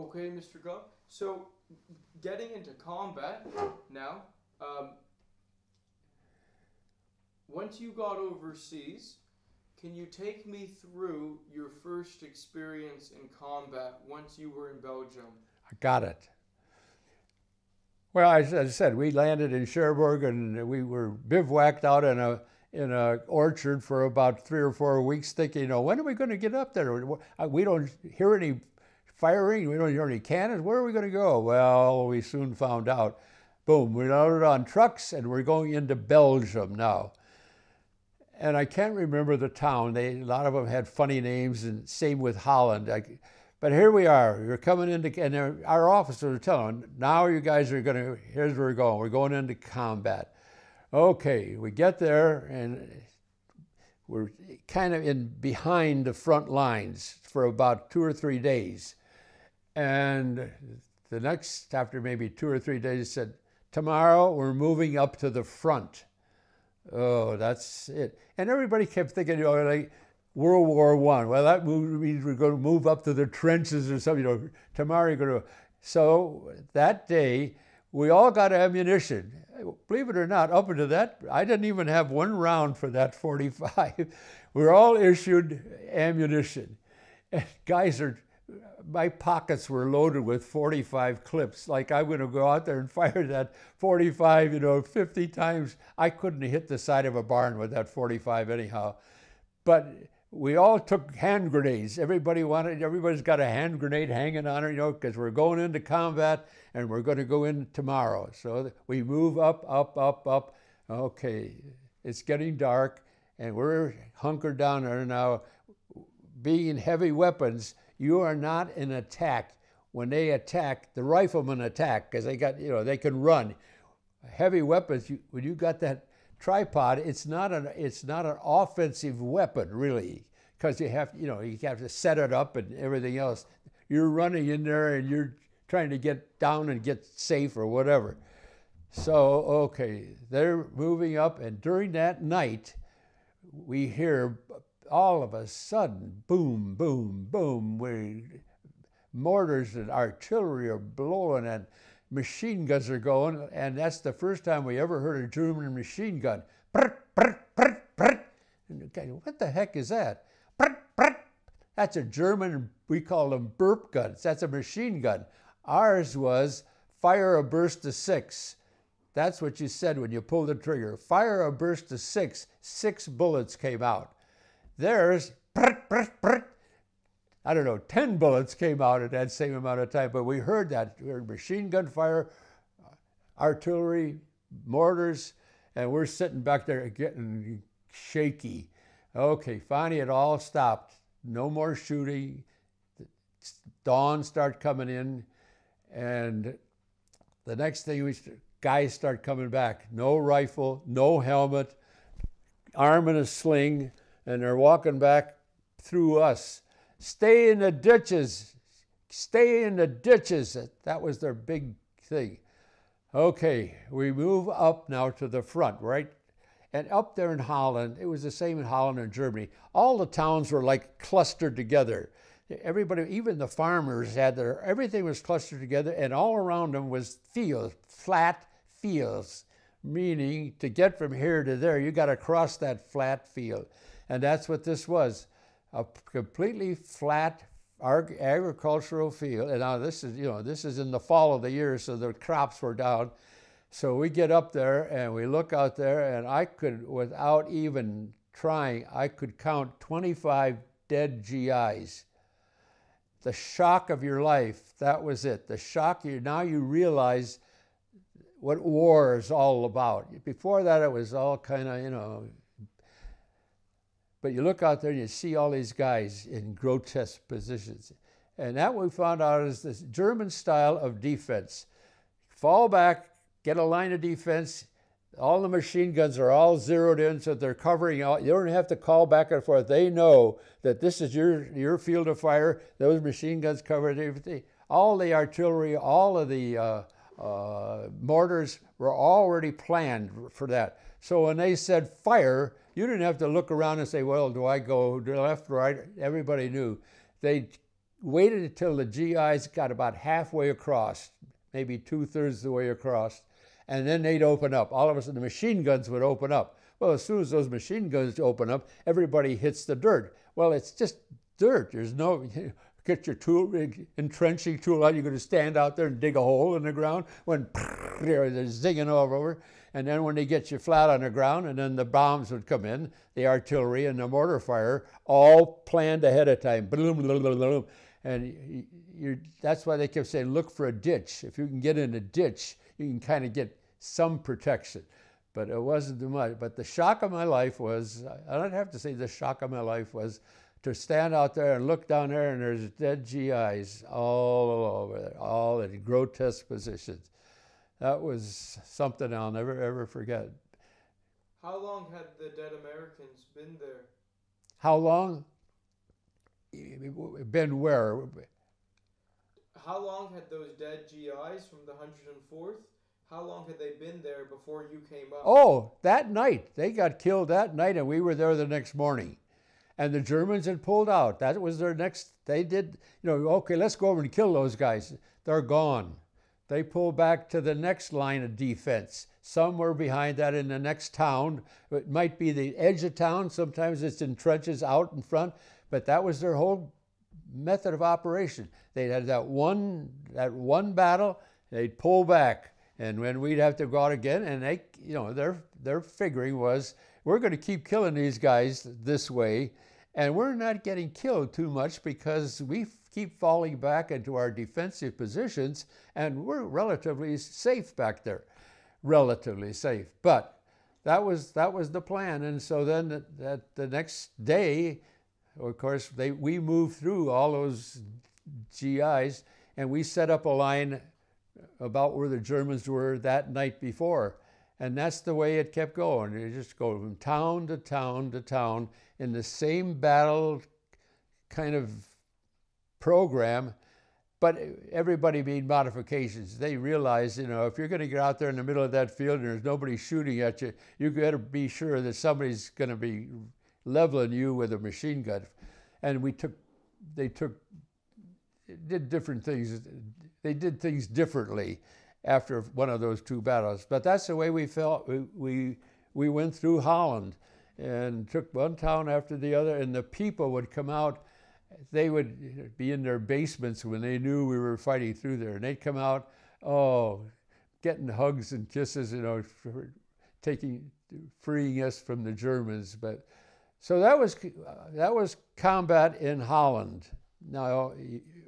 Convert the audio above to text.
Okay, Mr. Glove. So, getting into combat now, once you got overseas, can you take me through your first experience in combat once you were in Belgium? I got it. Well, as I said, we landed in Cherbourg and we were bivouacked out in an orchard for about 3 or 4 weeks, thinking, when are we going to get up there? We don't hear any firing, we don't hear any cannons, where are we going to go? Well, we soon found out. Boom, we loaded on trucks and we're going into Belgium now. And I can't remember the town. A lot of them had funny names, and same with Holland. But here we are, we're coming into, and our officers are telling them, now you guys are gonna, here's where we're going into combat. Okay, we get there and we're kind of in behind the front lines for about 2 or 3 days. And the next, after maybe 2 or 3 days, said, tomorrow we're moving up to the front. Oh, that's it. And everybody kept thinking, like, World War I. Well, that means we're going to move up to the trenches or something. Tomorrow you're going to... So that day, we all got ammunition. Believe it or not, up until that, I didn't even have one round for that 45. We're all issued ammunition. And guys are... My pockets were loaded with 45 clips. Like, I'm going to go out there and fire that 45, 50 times. I couldn't hit the side of a barn with that 45 anyhow. But we all took hand grenades. Everybody's got a hand grenade hanging on her, because we're going into combat and we're going to go in tomorrow. So we move up, up, up, up. Okay, it's getting dark and we're hunkered down there now. Being heavy weapons, you are not in attack. When they attack, the riflemen attack, because they got, they can run. Heavy weapons, when you got that tripod, it's not an offensive weapon, really, because you have to set it up and everything else. You're running in there and you're trying to get down and get safe or whatever. So, okay, they're moving up, and during that night, we hear all of a sudden, boom, boom, boom, mortars and artillery are blowing and machine guns are going, and that's the first time we ever heard a German machine gun. Brr, brr, brr, brr. And the guy, what the heck is that? Brr, brr. That's a German, we call them burp guns. That's a machine gun. Ours was fire a burst of 6. That's what you said when you pulled the trigger. Fire a burst of 6. 6 bullets came out. There's, I don't know, 10 bullets came out at that same amount of time, but we heard that. We heard machine gun fire, artillery, mortars, and we're sitting back there getting shaky. Okay, finally it all stopped. No more shooting. Dawn start coming in, and the next thing, guys start coming back. No rifle, no helmet, arm in a sling, and they're walking back through us. Stay in the ditches. Stay in the ditches. That was their big thing. Okay, we move up now to the front, right? And up there in Holland, it was the same in Holland and Germany. All the towns were like clustered together. Everybody, even the farmers had everything was clustered together, and all around them was fields, flat fields, meaning to get from here to there, you got to cross that flat field. And that's what this was, a completely flat agricultural field. And now this is, this is in the fall of the year, so the crops were down. So we get up there and we look out there, and I could, without even trying, I could count 25 dead GIs. The shock of your life, that was it. The shock, now you realize what war is all about. Before that, it was all kind of, but you look out there and you see all these guys in grotesque positions. And that we found out is this German style of defense. Fall back, get a line of defense. All the machine guns are all zeroed in, so they're covering all. You don't have to call back and forth. They know that this is your field of fire. Those machine guns covered everything. All the artillery, all of the mortars were already planned for that. So when they said fire, you didn't have to look around and say, well, do I go left, right? Everybody knew. They waited until the GIs got about halfway across, maybe two-thirds of the way across, and then they'd open up. All of a sudden, the machine guns would open up. Well, as soon as those machine guns open up, everybody hits the dirt. Well, it's just dirt. There's no, get your tool, entrenching tool out. You're going to stand out there and dig a hole in the ground when they're zigging all over. And then when they get you flat on the ground, and then the bombs would come in, the artillery and the mortar fire, all planned ahead of time. Bloom, bloom, bloom, bloom. And that's why they kept saying, look for a ditch. If you can get in a ditch, you can kind of get some protection. But it wasn't too much. But the shock of my life was, I don't have to say the shock of my life was, to stand out there and look down there and there's dead GIs all over there, all in grotesque positions. That was something I'll never, ever forget. How long had the dead Americans been there? How long? Been where? How long had those dead GIs from the 104th, how long had they been there before you came up? Oh, that night. They got killed that night and we were there the next morning. And the Germans had pulled out. That was their next, they did, you know, okay, let's go over and kill those guys. They're gone. They pulled back to the next line of defense. Somewhere behind that in the next town. It might be the edge of town. Sometimes it's in trenches out in front. But that was their whole method of operation. They had that one battle, they'd pull back. And when we'd have to go out again, and they, you know, their figuring was, we're going to keep killing these guys this way. And we're not getting killed too much because we keep falling back into our defensive positions and we're relatively safe back there, relatively safe. But that was the plan. And so then the next day, of course, we moved through all those GIs and we set up a line about where the Germans were that night before. And that's the way it kept going. You just go from town to town to town in the same battle kind of program, but everybody made modifications. They realized, you know, if you're going to get out there in the middle of that field and there's nobody shooting at you, you better be sure that somebody's going to be leveling you with a machine gun. And they did different things. They did things differently after one of those two battles. But that's the way we felt. We went through Holland and took one town after the other, and the people would come out. They would be in their basements when they knew we were fighting through there, and they'd come out, oh, getting hugs and kisses, you know, for freeing us from the Germans. But so that was combat in Holland. Now,